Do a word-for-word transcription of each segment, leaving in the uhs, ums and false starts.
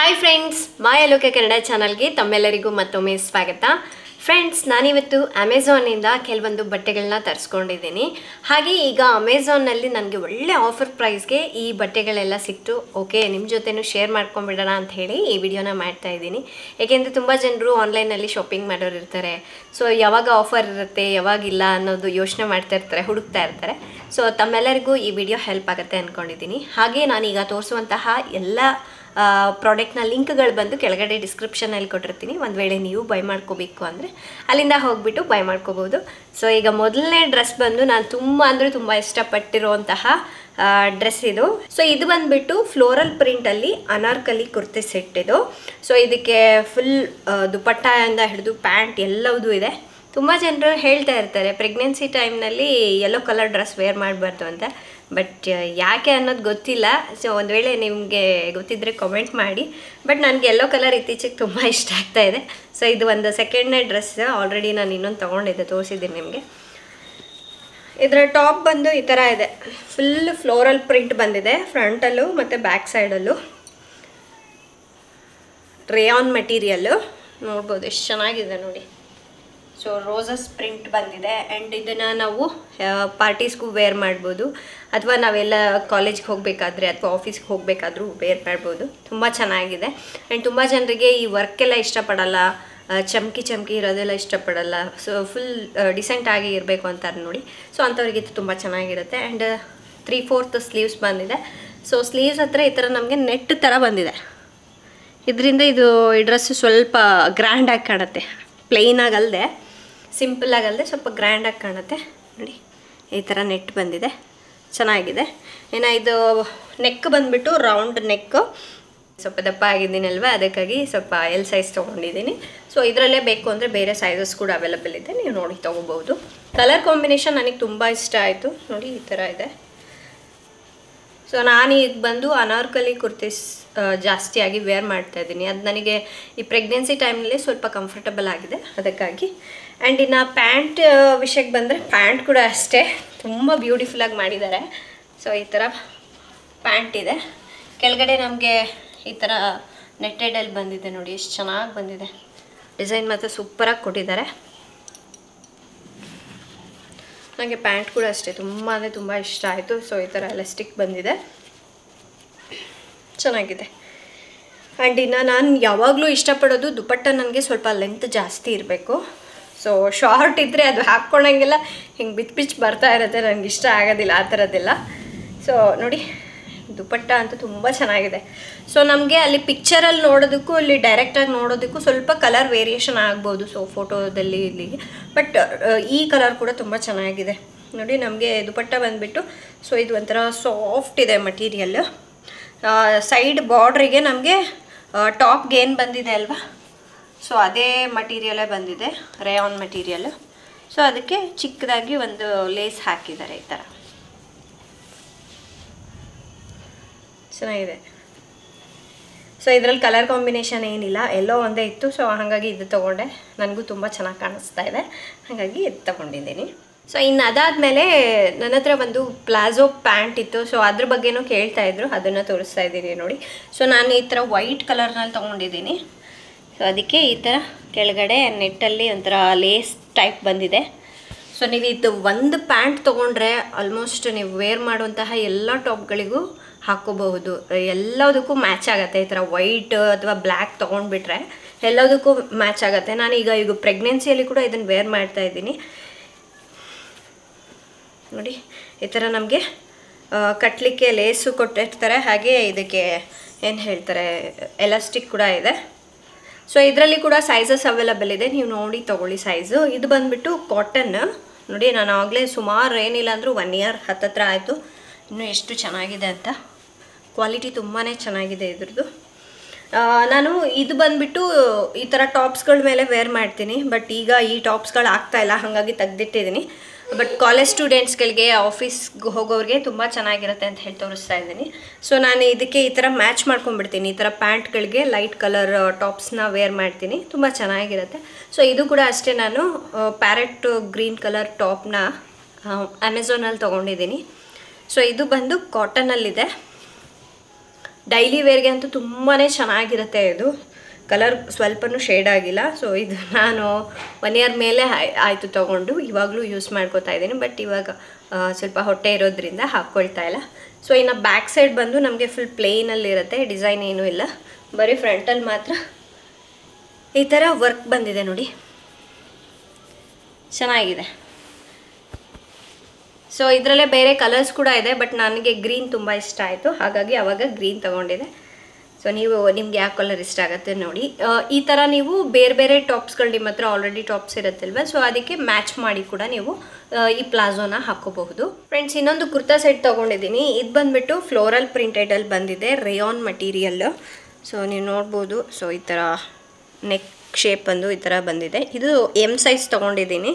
Hi friends, Maya Loka Kannada channel ಗೆ ತಮ್ಮೆಲ್ಲರಿಗೂ ಮತ್ತೊಮ್ಮೆ ಸ್ವಾಗತ. Friends, ನಾನಿವತ್ತು Amazon ಇಂದ ಕೆಲವೊಂದು ಬಟ್ಟೆಗಳನ್ನು ತರಿಸಿಕೊಂಡಿದ್ದೀನಿ. ಹಾಗೆ ಈಗ Amazon ನಲ್ಲಿ ನನಗೆ ಒಳ್ಳೆ ಆಫರ್ ಪ್ರೈಸ್ ಗೆ ಈ ಬಟ್ಟೆಗಳೆಲ್ಲ ಸಿಕ್ತು. ಓಕೆ, ನಿಮ್ಮ ಜೊತೆನೂ ಶೇರ್ ಮಾಡ್ಕೊಂಡು ಬಿಡೋಣ ಅಂತ ಹೇಳಿ ಈ ವಿಡಿಯೋನ ಮಾಡ್ತಾ ಇದ್ದೀನಿ. ಏಕೆಂದರೆ ತುಂಬಾ ಜನರು ಆನ್ಲೈನ್ ನಲ್ಲಿ ಶಾಪಿಂಗ್ ಮಾಡೋರು ಇರ್ತಾರೆ. ಸೋ ಯಾವಾಗ ಆಫರ್ ಇರುತ್ತೆ, ಯಾವಾಗ ಇಲ್ಲ ಅನ್ನೋದು ಯೋಚನೆ ಮಾಡ್ತಾ ಇರ್ತಾರೆ, ಹುಡುಕ್ತಾ ಇರ್ತಾರೆ. ಸೋ ತಮ್ಮೆಲ್ಲರಿಗೂ ಈ ವಿಡಿಯೋ ಹೆಲ್ಪ್ ಆಗುತ್ತೆ ಅನ್ಕೊಂಡಿದ್ದೀನಿ. ಹಾಗೆ ನಾನು ಈಗ ತೋರಿಸುವಂತಹ ಎಲ್ಲ ಪ್ರಾಡಕ್ಟ್ ನ ಲಿಂಕ್ ಗಳು ಬಂದು ಕೆಳಗಡೆ ಡಿಸ್ಕ್ರಿಪ್ಷನ್ ಅಲ್ಲಿ ಕೊಟ್ಟಿರ್ತೀನಿ. ಒಂದು ವೇಳೆ ನೀವು ಬೈ ಮಾಡ್ಕೋಬೇಕು ಅಂದ್ರೆ ಅಲ್ಲಿಂದ ಹೋಗ್ಬಿಟ್ಟು ಬೈ ಮಾಡ್ಕೋಬಹುದು. ಸೋ ಈಗ ಮೊದಲನೇ ಡ್ರೆಸ್ ಬಂದು ನಾನು ತುಂಬಾ ಅಂದ್ರೆ ತುಂಬಾ ಇಷ್ಟಪಟ್ಟಿರುವಂತಹ ಡ್ರೆಸ್ ಇದು. ಸೋ ಇದು ಬಂದ್ಬಿಟ್ಟು ಫ್ಲೋರಲ್ ಪ್ರಿಂಟ್ ಅಲ್ಲಿ ಅನಾರ್ಕಲಿ ಕುರ್ತಿ ಸೆಟ್ ಇದು. ಸೋ ಇದಕ್ಕೆ ಫುಲ್ ದುಪಟ್ಟ ಇಂದ ಹಿಡಿದು ಪ್ಯಾಂಟ್ ಎಲ್ಲವೂ ಇದೆ. ತುಂಬಾ ಜನರು ಹೇಳ್ತಾ ಇರ್ತಾರೆ ಪ್ರೆಗ್ನೆನ್ಸಿ ಟೈಮ್ ನಲ್ಲಿ ಯೆಲ್ಲೋ ಕಲರ್ ಡ್ರೆಸ್ ವೇರ್ ಮಾಡಬಾರ್ದು ಅಂತ. ಬಟ್ ಯಾಕೆ ಅನ್ನೋದು ಗೊತ್ತಿಲ್ಲ. ಸೊ ಒಂದು ವೇಳೆ ನಿಮಗೆ ಗೊತ್ತಿದ್ರೆ ಕಮೆಂಟ್ ಮಾಡಿ. ಬಟ್ ನನಗೆ ಯೆಲ್ಲೋ ಕಲರ್ ಇತ್ತೀಚೆಗೆ ತುಂಬ ಇಷ್ಟ ಆಗ್ತಾ ಇದೆ. ಸೊ ಇದು ಒಂದು ಸೆಕೆಂಡ್ನೇ ಡ್ರೆಸ್. ಆಲ್ರೆಡಿ ನಾನು ಇನ್ನೊಂದು ತೊಗೊಂಡಿದ್ದೆ, ತೋರಿಸಿದ್ದೀನಿ ನಿಮಗೆ. ಇದರ ಟಾಪ್ ಬಂದು ಈ ಥರ ಇದೆ. ಫುಲ್ ಫ್ಲೋರಲ್ ಪ್ರಿಂಟ್ ಬಂದಿದೆ ಫ್ರಂಟಲ್ಲೂ ಮತ್ತು ಬ್ಯಾಕ್ ಸೈಡಲ್ಲೂ. ರೇಯಾನ್ ಮೆಟೀರಿಯಲ್ಲು ನೋಡ್ಬೋದು, ಎಷ್ಟು ಚೆನ್ನಾಗಿದೆ ನೋಡಿ. ಸೊ ರೋಸಸ್ ಪ್ರಿಂಟ್ ಬಂದಿದೆ. ಆ್ಯಂಡ್ ಇದನ್ನು ನಾವು ಪಾರ್ಟೀಸ್ಗೂ ವೇರ್ ಮಾಡ್ಬೋದು, ಅಥವಾ ನಾವೆಲ್ಲ ಕಾಲೇಜ್ಗೆ ಹೋಗಬೇಕಾದ್ರೆ ಅಥವಾ ಆಫೀಸ್ಗೆ ಹೋಗಬೇಕಾದ್ರೂ ವೇರ್ ಮಾಡ್ಬೋದು. ತುಂಬ ಚೆನ್ನಾಗಿದೆ. ಆ್ಯಂಡ್ ತುಂಬ ಜನರಿಗೆ ಈ ವರ್ಕೆಲ್ಲ ಇಷ್ಟಪಡಲ್ಲ, ಚಮಕಿ ಚಮಕಿ ಇರೋದೆಲ್ಲ ಇಷ್ಟಪಡಲ್ಲ. ಸೊ ಫುಲ್ ಡಿಸೆಂಟ್ ಆಗಿ ಇರಬೇಕು ಅಂತಾರೆ ನೋಡಿ. ಸೊ ಅಂಥವ್ರಿಗೆ ಇದು ತುಂಬ ಚೆನ್ನಾಗಿರುತ್ತೆ. ಆ್ಯಂಡ್ ತ್ರೀ ಫೋರ್ತ್ ಸ್ಲೀವ್ಸ್ ಬಂದಿದೆ. ಸೊ ಸ್ಲೀವ್ಸ್ ಹತ್ರ ಈ ಥರ ನಮಗೆ ನೆಟ್ ಥರ ಬಂದಿದೆ. ಇದರಿಂದ ಇದು ಈ ಡ್ರೆಸ್ ಸ್ವಲ್ಪ ಗ್ರ್ಯಾಂಡಾಗಿ ಕಾಣುತ್ತೆ, ಪ್ಲೇನ್ ಆಗಲ್ಲದೆ ಸಿಂಪಲ್ ಆಗಲ್ಲದೆ ಸ್ವಲ್ಪ ಗ್ರ್ಯಾಂಡಾಗಿ ಕಾಣುತ್ತೆ ನೋಡಿ. ಈ ಥರ ನೆಟ್ ಬಂದಿದೆ, ಚೆನ್ನಾಗಿದೆ. ಇನ್ನು ಇದು ನೆಕ್ ಬಂದುಬಿಟ್ಟು ರೌಂಡ್ ನೆಕ್ಕು. ಸ್ವಲ್ಪ ದಪ್ಪ ಆಗಿದ್ದೀನಲ್ವ, ಅದಕ್ಕಾಗಿ ಸ್ವಲ್ಪ ಎಲ್ ಸೈಜ್ ತೊಗೊಂಡಿದ್ದೀನಿ. ಸೊ ಇದರಲ್ಲೇ ಬೇಕು ಅಂದರೆ ಬೇರೆ ಸೈಜಸ್ ಕೂಡ ಅವೈಲಬಲ್ ಇದೆ, ನೀವು ನೋಡಿ ತೊಗೋಬೋದು. ಕಲರ್ ಕಾಂಬಿನೇಷನ್ ನನಗೆ ತುಂಬ ಇಷ್ಟ ಆಯಿತು ನೋಡಿ, ಈ ಥರ ಇದೆ. ಸೊ ನಾನು ಈಗ ಬಂದು ಅನಾರ್ಕಲಿ ಕುರ್ತೀಸ್ ಜಾಸ್ತಿಯಾಗಿ ವೇರ್ ಮಾಡ್ತಾ ಇದ್ದೀನಿ. ಅದು ನನಗೆ ಈ ಪ್ರೆಗ್ನೆನ್ಸಿ ಟೈಮಲ್ಲಿ ಸ್ವಲ್ಪ ಕಂಫರ್ಟಬಲ್ ಆಗಿದೆ ಅದಕ್ಕಾಗಿ. ಆ್ಯಂಡ್ ಇನ್ನು ಪ್ಯಾಂಟ್ ವಿಷಯಕ್ಕೆ ಬಂದರೆ ಪ್ಯಾಂಟ್ ಕೂಡ ಅಷ್ಟೇ ತುಂಬ ಬ್ಯೂಟಿಫುಲ್ಲಾಗಿ ಮಾಡಿದ್ದಾರೆ. ಸೊ ಈ ಥರ ಪ್ಯಾಂಟ್ ಇದೆ. ಕೆಳಗಡೆ ನಮಗೆ ಈ ಥರ ನೆಟ್ಟೆಡಲ್ಲಿ ಬಂದಿದೆ ನೋಡಿ, ಎಷ್ಟು ಚೆನ್ನಾಗಿ ಬಂದಿದೆ. ಡಿಸೈನ್ ಮಾತ್ರ ಸೂಪರಾಗಿ ಕೊಟ್ಟಿದ್ದಾರೆ. ನನಗೆ ಪ್ಯಾಂಟ್ ಕೂಡ ಅಷ್ಟೇ ತುಂಬ ಅಂದರೆ ತುಂಬ ಇಷ್ಟ ಆಯಿತು. ಸೊ ಈ ಥರ ಎಲಾಸ್ಟಿಕ್ ಬಂದಿದೆ, ಚೆನ್ನಾಗಿದೆ. ಆ್ಯಂಡ್ ಇನ್ನು ನಾನು ಯಾವಾಗಲೂ ಇಷ್ಟಪಡೋದು ದುಪಟ್ಟ. ನನಗೆ ಸ್ವಲ್ಪ ಲೆಂತ್ ಜಾಸ್ತಿ ಇರಬೇಕು. ಸೊ ಶಾರ್ಟ್ ಇದ್ದರೆ ಅದು ಹಾಕ್ಕೊಂಡಂಗೆಲ್ಲ ಹಿಂಗೆ ಬಿಚ್ಚು ಬಿಚ್ಚು ಬರ್ತಾ ಇರುತ್ತೆ, ನನಗೆ ಇಷ್ಟ ಆಗೋದಿಲ್ಲ ಆ ಥರದ್ದೆಲ್ಲ. ಸೊ ನೋಡಿ ದುಪಟ್ಟ ಅಂತೂ ತುಂಬ ಚೆನ್ನಾಗಿದೆ. ಸೊ ನಮಗೆ ಅಲ್ಲಿ ಪಿಕ್ಚರಲ್ಲಿ ನೋಡೋದಕ್ಕೂ ಇಲ್ಲಿ ಡೈರೆಕ್ಟಾಗಿ ನೋಡೋದಕ್ಕೂ ಸ್ವಲ್ಪ ಕಲರ್ ವೇರಿಯೇಷನ್ ಆಗ್ಬೋದು. ಸೊ ಫೋಟೋದಲ್ಲಿ ಇಲ್ಲಿ ಬಟ್ ಈ ಕಲರ್ ಕೂಡ ತುಂಬ ಚೆನ್ನಾಗಿದೆ ನೋಡಿ. ನಮಗೆ ದುಪಟ್ಟ ಬಂದುಬಿಟ್ಟು ಸೊ ಇದು ಒಂಥರ ಸಾಫ್ಟ್ ಇದೆ ಮಟೀರಿಯಲ್. ಸೈಡ್ ಬಾರ್ಡ್ರಿಗೆ ನಮಗೆ ಟಾಪ್ಗೆ ಏನು ಬಂದಿದೆ ಅಲ್ವಾ, ಸೊ ಅದೇ ಮಟೀರಿಯಲೇ ಬಂದಿದೆ, ರೇಯಾನ್ ಮಟೀರಿಯಲ್. ಸೊ ಅದಕ್ಕೆ ಚಿಕ್ಕದಾಗಿ ಒಂದು ಲೇಸ್ ಹಾಕಿದ್ದಾರೆ ಈ ಥರ, ಚೆನ್ನಾಗಿದೆ. ಸೊ ಇದರಲ್ಲಿ ಕಲರ್ ಕಾಂಬಿನೇಷನ್ ಏನಿಲ್ಲ, ಎಲ್ಲೋ ಒಂದೇ ಇತ್ತು. ಸೊ ಹಾಗಾಗಿ ಇದು ತೊಗೊಂಡೆ, ನನಗೂ ತುಂಬ ಚೆನ್ನಾಗಿ ಕಾಣಿಸ್ತಾ ಇದೆ, ಹಾಗಾಗಿ ಇದು ತೊಗೊಂಡಿದ್ದೀನಿ. ಸೊ ಇನ್ನು ಅದಾದಮೇಲೆ ನನ್ನ ಹತ್ರ ಒಂದು ಪ್ಲಾಜೋ ಪ್ಯಾಂಟ್ ಇತ್ತು. ಸೊ ಅದ್ರ ಬಗ್ಗೆನೂ ಕೇಳ್ತಾಯಿದ್ರು, ಅದನ್ನು ತೋರಿಸ್ತಾ ಇದ್ದೀನಿ ನೋಡಿ. ಸೊ ನಾನು ಈ ಥರ ವೈಟ್ ಕಲರ್ನಲ್ಲಿ ತೊಗೊಂಡಿದ್ದೀನಿ. ಸೊ ಅದಕ್ಕೆ ಈ ಥರ ಕೆಳಗಡೆ ನೆಟ್ಟಲ್ಲಿ ಒಂಥರ ಲೇಸ್ ಟೈಪ್ ಬಂದಿದೆ. ಸೊ ನೀವು ಇದು ಒಂದು ಪ್ಯಾಂಟ್ ತೊಗೊಂಡ್ರೆ ಆಲ್ಮೋಸ್ಟ್ ನೀವು ವೇರ್ ಮಾಡುವಂತಹ ಎಲ್ಲ ಟಾಪ್ಗಳಿಗೂ ಹಾಕ್ಕೋಬಹುದು, ಎಲ್ಲದಕ್ಕೂ ಮ್ಯಾಚ್ ಆಗುತ್ತೆ. ಈ ಥರ ವೈಟ್ ಅಥವಾ ಬ್ಲ್ಯಾಕ್ ತೊಗೊಂಡ್ಬಿಟ್ರೆ ಎಲ್ಲದಕ್ಕೂ ಮ್ಯಾಚ್ ಆಗುತ್ತೆ. ನಾನು ಈಗ ಈಗ ಪ್ರೆಗ್ನೆನ್ಸಿಯಲ್ಲಿ ಕೂಡ ಇದನ್ನು ವೇರ್ ಮಾಡ್ತಾ ಇದ್ದೀನಿ ನೋಡಿ. ಈ ಥರ ನಮಗೆ ಕಟ್ಟಲಿಕ್ಕೆ ಲೇಸು ಕೊಟ್ಟಿರ್ತಾರೆ, ಹಾಗೆ ಇದಕ್ಕೆ ಏನು ಹೇಳ್ತಾರೆ ಎಲಾಸ್ಟಿಕ್ ಕೂಡ ಇದೆ. ಸೊ ಇದರಲ್ಲಿ ಕೂಡ ಸೈಜಸ್ ಅವೈಲಬಲ್ ಇದೆ, ನೀವು ನೋಡಿ ತೊಗೊಳ್ಳಿ ಸೈಜು. ಇದು ಬಂದುಬಿಟ್ಟು ಕಾಟನ್ ನೋಡಿ. ನಾನು ಆಗಲೇ ಸುಮಾರು ಏನಿಲ್ಲ ಅಂದರೂ ಒನ್ ಇಯರ್ ಹತ್ತತ್ರ ಆಯಿತು. ಇನ್ನೂ ಎಷ್ಟು ಚೆನ್ನಾಗಿದೆ ಅಂತ, ಕ್ವಾಲಿಟಿ ತುಂಬಾ ಚೆನ್ನಾಗಿದೆ ಇದ್ರದ್ದು. ನಾನು ಇದು ಬಂದುಬಿಟ್ಟು ಈ ಥರ ಟಾಪ್ಸ್ಗಳ ಮೇಲೆ ವೇರ್ ಮಾಡ್ತೀನಿ. ಬಟ್ ಈಗ ಈ ಟಾಪ್ಸ್ಗಳು ಆಗ್ತಾಯಿಲ್ಲ, ಹಾಗಾಗಿ ತೆಗೆದಿಟ್ಟಿದ್ದೀನಿ. ಬಟ್ ಕಾಲೇಜ್ ಸ್ಟೂಡೆಂಟ್ಸ್ಗಳಿಗೆ, ಆಫೀಸ್ಗೆ ಹೋಗೋರಿಗೆ ತುಂಬ ಚೆನ್ನಾಗಿರುತ್ತೆ ಅಂತ ಹೇಳಿ ತೋರಿಸ್ತಾ ಇದ್ದೀನಿ. ಸೊ ನಾನು ಇದಕ್ಕೆ ಈ ಥರ ಮ್ಯಾಚ್ ಮಾಡ್ಕೊಂಡ್ಬಿಡ್ತೀನಿ. ಈ ಥರ ಪ್ಯಾಂಟ್ಗಳಿಗೆ ಲೈಟ್ ಕಲರ್ ಟಾಪ್ಸ್ನ ವೇರ್ ಮಾಡ್ತೀನಿ, ತುಂಬ ಚೆನ್ನಾಗಿರುತ್ತೆ. ಸೊ ಇದು ಕೂಡ ಅಷ್ಟೇ, ನಾನು ಪ್ಯಾರೆಟ್ ಗ್ರೀನ್ ಕಲರ್ ಟಾಪ್ನ ಅಮೆಝಾನಲ್ಲಿ ತೊಗೊಂಡಿದ್ದೀನಿ. ಸೊ ಇದು ಬಂದು ಕಾಟನಲ್ಲಿದೆ, ಡೈಲಿ ವೇರ್ಗೆ ಅಂತೂ ತುಂಬಾನೇ ಚೆನ್ನಾಗಿರುತ್ತೆ ಇದು ಕಲರ್ ಸ್ವಲ್ಪನೂ ಶೇಡ್ ಆಗಿಲ್ಲ ಸೋ ಇದು ನಾನು one year ಮೇಲೆ ಆಯ್ತು ತಗೊಂಡು ಇವಾಗಲೂ ಯೂಸ್ ಮಾಡ್ಕೊತಾ ಇದ್ದೀನಿ ಬಟ್ ಇವಾಗ ಸ್ವಲ್ಪ ಹೊಟ್ಟೆ ಇರೋದ್ರಿಂದ ಹಾಕೊಳ್ಳತಾ ಇಲ್ಲ ಸೋ ಇನ್ನ ಬ್ಯಾಕ್ ಸೈಡ್ ಬಂದು ನಮಗೆ ಫುಲ್ ಪ್ಲೇನ್ ಅಲ್ಲಿ ಇರುತ್ತೆ ಡಿಸೈನ್ ಏನು ಇಲ್ಲ ಬರಿ ಫ್ರಂಟ್ ಅಲ್ಲಿ ಮಾತ್ರ ಈ ತರ ವರ್ಕ್ ಬಂದಿದೆ ನೋಡಿ ಚೆನ್ನಾಗಿದೆ So ಇದರಲ್ಲೇ ಬೇರೆ ಕಲರ್ಸ್ ಕೂಡ ಇದೆ ಬಟ್ ನನಗೆ ಗ್ರೀನ್ ತುಂಬಾ ಇಷ್ಟ ಆಯ್ತು ಹಾಗಾಗಿ ಆವಾಗ ಗ್ರೀನ್ ತಗೊಂಡಿದೆ ಸೋ ನೀವು ನಿಮಗೆ ಯಾವ ಕಲರ್ ಇಷ್ಟ ಆಗುತ್ತೆ ನೋಡಿ ಈ ತರ ನೀವು ಬೇರೆ ಬೇರೆ ಟಾಪ್ಸ್ ಗಳು ನಿಮ್ಮತ್ರ ಆಲ್ರೆಡಿ ಟಾಪ್ಸ್ ಇರುತ್ತೆ ಅಲ್ವಾ ಸೋ ಅದಕ್ಕೆ ಮ್ಯಾಚ್ ಮಾಡಿ ಕೂಡ ನೀವು ಈ ಪ್ಲಾಜೋನ ಹಾಕೋಬಹುದು ಫ್ರೆಂಡ್ಸ್ ಇನ್ನೊಂದು ಕುರ್ತಾ ಸೆಟ್ ತಗೊಂಡಿದ್ದೀನಿ ಇದು ಬಂದ್ಬಿಟ್ಟು ಫ್ಲೋರಲ್ ಪ್ರಿಂಟೆಡ್ ಅಲ್ಲಿ ಬಂದಿದೆ ರಯಾನ್ ಮಟೀರಿಯಲ್ ಸೋ ನೀವು ನೋಡಬಹುದು ಸೋ ಈ ತರ ನೆಕ್ ಶೇಪ್ ಬಂದು ಈ ತರ ಬಂದಿದೆ ಇದು M ಸೈಜ್ ತಗೊಂಡಿದ್ದೀನಿ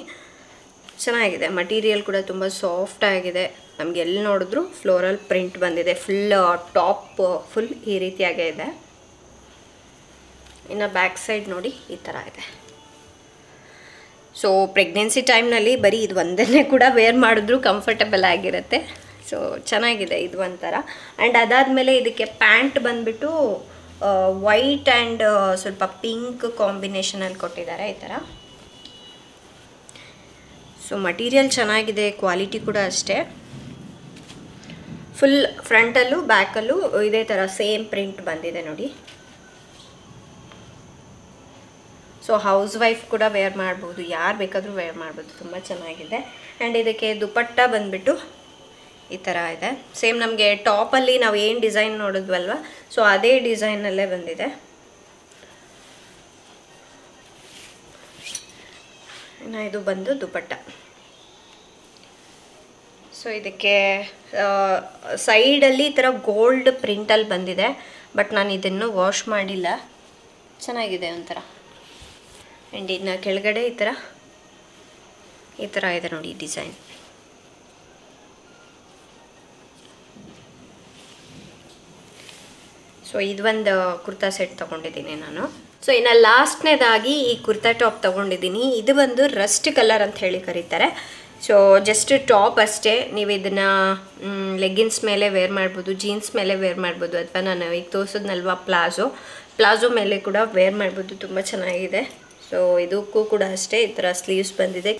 ಚೆನ್ನಾಗಿದೆ ಮಟೀರಿಯಲ್ ಕೂಡ ತುಂಬಾ ಸಾಫ್ಟ್ ಆಗಿದೆ ನಮಗೆ ಎಲ್ಲ ನೋಡಿದ್ರು ಫ್ಲೋರಲ್ ಪ್ರಿಂಟ್ ಬಂದಿದೆ ಫುಲ್ ಟಾಪ್ ಫುಲ್ ಈ ರೀತಿಯಾಗಿ ಇದೆ ಇನ್ನ ಬ್ಯಾಕ್ ಸೈಡ್ ನೋಡಿ ಈ ತರ ಇದೆ ಸೋ ಪ್ರೆಗ್ನೆನ್ಸಿ ಟೈಮ್ ನಲ್ಲಿ ಬರಿ ಇದು ಒಂದನ್ನೇ ಕೂಡ ವೇರ್ ಮಾಡಿದ್ರು ಕಂಫರ್ಟಬಲ್ ಆಗಿರುತ್ತೆ ಸೋ ಚೆನ್ನಾಗಿದೆ ಇದು ಒಂತರ ಅಂಡ್ ಅದಾದ ಮೇಲೆ ಇದಕ್ಕೆ ಪ್ಯಾಂಟ್ ಬಂದ್ಬಿಟ್ಟು ವೈಟ್ ಅಂಡ್ ಸ್ವಲ್ಪ ಪಿಂಕ್ ಕಾಂಬಿನೇಷನ್ ಅಲ್ಲಿ ಕೊಟ್ಟಿದ್ದಾರೆ ಈ ತರ So material ಚೆನ್ನಾಗಿದೆ quality ಕೂಡ ಅಷ್ಟೇ full front ಅಲ್ಲೂ back ಅಲ್ಲೂ ಇದೇ ತರ same print ಬಂದಿದೆ ನೋಡಿ So house wife ಕೂಡ wear ಮಾಡಬಹುದು ಯಾರು ಬೇಕಾದರೂ wear ಮಾಡಬಹುದು ತುಂಬಾ ಚೆನ್ನಾಗಿದೆ and ಇದಕ್ಕೆ ದುಪಟ್ಟಾ ಬಂದ್ಬಿಟ್ಟು ಈ ತರ ಇದೆ same ನಮಗೆ ಟಾಪ್ ಅಲ್ಲಿ ನಾವು ಏನು ಡಿಸೈನ್ ನೋಡಿದ್ವಲ್ವಾ so ಅದೇ ಡಿಸೈನ್ ಅಲ್ಲೇ ಬಂದಿದೆ ನಾ ಇದು ಬಂದು ದುಪಟ್ಟ ಸೋ ಇದಕ್ಕೆ ಸೈಡ್ ಅಲ್ಲಿ ಈ ತರ ಗೋಲ್ಡ್ ಪ್ರಿಂಟ್ ಅಲ್ಲಿ ಬಂದಿದೆ ಬಟ್ ನಾನು ಇದನ್ನು ವಾಶ್ ಮಾಡಿಲ್ಲ ಚೆನ್ನಾಗಿದೆ ಒಂತರ and ಇನ್ನು ಕೆಳಗಡೆ ಈ ತರ ಈ ತರ ಇದೆ ನೋಡಿ ಡಿಸೈನ್ ಸೋ ಇದು ಒಂದು ಕುರ್ತಾ ಸೆಟ್ ತಗೊಂಡಿದ್ದೀನಿ ನಾನು So in a last ನೇದಾಗಿ ಈ ಕುರ್ತಾ ಟಾಪ್ ತಗೊಂಡಿದ್ದೀನಿ ಇದು ಬಂದು ರಸ್ಟ್ ಕಲರ್ ಅಂತ ಹೇಳಿ ಕರೀತಾರೆ So just ಟಾಪ್ ಅಷ್ಟೇ ನೀವು ಇದನ್ನ ಲೆಗ್ಗಿನ್ಸ್ ಮೇಲೆ ವೇರ್ ಮಾಡಬಹುದು ಜೀನ್ಸ್ ಮೇಲೆ ವೇರ್ ಮಾಡಬಹುದು ಅಥವಾ ನಾನು ಈಗ ತೋರಿಸಿದ್ನಲ್ವಾ ಪ್ಲಾಜೋ ಪ್ಲಾಜೋ ಮೇಲೆ ಕೂಡ ವೇರ್ ಮಾಡಬಹುದು ತುಂಬಾ ಚೆನ್ನಾಗಿದೆ So ಇದಕ್ಕೂ ಕೂಡ ಅಷ್ಟೇ ಈ ತರ ಸ್ಲೀವ್ಸ್ ಬಂದಿದೆ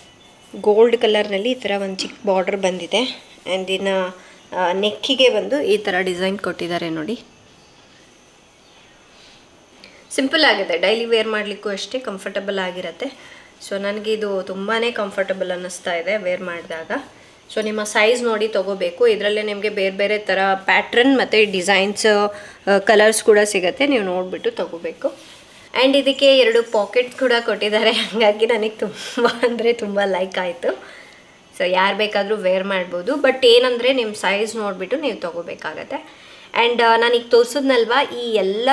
ಗೋಲ್ಡ್ ಕಲರ್ ನಲ್ಲಿ ಈ ತರ ಒಂದು ಚಿಕ್ಕ ಬಾರ್ಡರ್ ಬಂದಿದೆ and ಇನ್ನ ನೆಕ್ಕಿಗೆ ಬಂದು ಈ ತರ ಡಿಸೈನ್ ಕೊಟ್ಟಿದ್ದಾರೆ ನೋಡಿ ಸಿಂಪಲ್ ಆಗಿದೆ ಡೈಲಿ ವೇರ್ ಮಾಡಲಿಕ್ಕೂ ಅಷ್ಟೇ ಕಂಫರ್ಟಬಲ್ ಆಗಿರುತ್ತೆ ಸೋ ನನಗೆ ಇದು ತುಂಬಾನೇ ಕಂಫರ್ಟಬಲ್ ಅನಿಸ್ತಾ ಇದೆ ವೇರ್ ಮಾಡಿದಾಗ ಸೋ ನಿಮ್ಮ ಸೈಜ್ ನೋಡಿ ತಗೋಬೇಕು ಇದರಲ್ಲೇ ನಿಮಗೆ ಬೇರೆ ಬೇರೆ ತರ ಪ್ಯಾಟರ್ನ್ ಮತ್ತೆ ಡಿಸೈನ್ಸ್ ಕಲರ್ಸ್ ಕೂಡ ಸಿಗುತ್ತೆ ನೀವು ನೋಡಿಬಿಟ್ಟು ತಗೋಬೇಕು and ಇದಕ್ಕೆ ಎರಡು ಪಾಕೆಟ್ ಕೂಡ ಕೊಟ್ಟಿದ್ದಾರೆ ಹಾಗಾಗಿ ನನಗೆ ತುಂಬಾ ಅಂದ್ರೆ ತುಂಬಾ ಲೈಕ್ ಆಯ್ತು ಸೋ ಯಾರು ಬೇಕಾದರೂ ವೇರ್ ಮಾಡಬಹುದು ಬಟ್ ಏನಂದ್ರೆ ನಿಮ್ಮ ಸೈಜ್ ನೋಡಿಬಿಟ್ಟು ನೀವು ತಗೋಬೇಕಾಗುತ್ತೆ and ನಾನು ಈಗ ತೋರಿಸಿದ್ನಲ್ವಾ ಈ ಎಲ್ಲ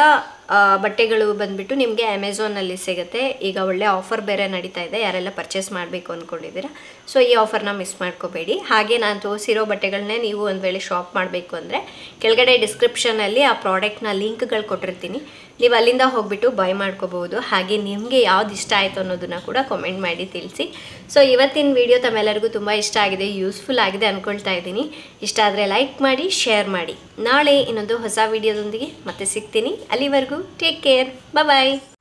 ಬಟ್ಟೆಗಳು ಬಂದ್ಬಿಟ್ಟು ನಿಮಗೆ Amazon ನಲ್ಲಿ ಸಿಗುತ್ತೆ ಈಗ ಒಳ್ಳೆ ಆಫರ್ ಬೇರೆ ನಡೀತಾ ಇದೆ ಯಾರೆಲ್ಲ ಪರ್ಚೇಸ್ ಮಾಡಬೇಕು ಅನ್ಕೊಂಡಿದ್ದೀರಾ ಸೋ ಈ ಆಫರ್ ನ ಮಿಸ್ ಮಾಡ್ಕೋಬೇಡಿ ಹಾಗೆ ನಾನು ತೋರಿಸಿರೋ ಬಟ್ಟೆಗಳನ್ನೇ ನೀವು ಒಂದ ವೇಳೆ ಶಾಪ್ ಮಾಡಬೇಕು ಅಂದ್ರೆ ಕೆಳಗಡೆ ಡಿಸ್ಕ್ರಿಪ್ಷನ್ ಅಲ್ಲಿ ಆ ಪ್ರಾಡಕ್ಟ್ ನ ಲಿಂಕ್ ಗಳು ಕೊಟ್ಟಿರ್ತೀನಿ ನೀವು ಅಲ್ಲಿಂದ ಹೋಗ್ಬಿಟ್ಟು ಬೈ ಮಾಡ್ಕೋಬಹುದು ಹಾಗೆ ನಿಮಗೆ ಯಾವುದು ಇಷ್ಟ ಆಯ್ತು ಅನ್ನೋದನ್ನ ಕೂಡ ಕಾಮೆಂಟ್ ಮಾಡಿ ತಿಳಿಸಿ ಸೋ ಇವತ್ತಿನ ವಿಡಿಯೋ ತಮ್ಮೆಲ್ಲರಿಗೂ ತುಂಬಾ ಇಷ್ಟ ಆಗಿದೆ ಯೂಸ್ಫುಲ್ ಆಗಿದೆ ಅನ್ಕೊಳ್ತಾ ಇದ್ದೀನಿ ಇಷ್ಟ ಆದ್ರೆ ಲೈಕ್ ಮಾಡಿ ಶೇರ್ ಮಾಡಿ ನಾಳೆ ಇನ್ನೊಂದು ಹೊಸ ವಿಡಿಯೋದೊಂದಿಗೆ ಮತ್ತೆ ಸಿಗ್ತೀನಿ ಅಲ್ಲಿವರೆಗೂ Take care. Bye bye.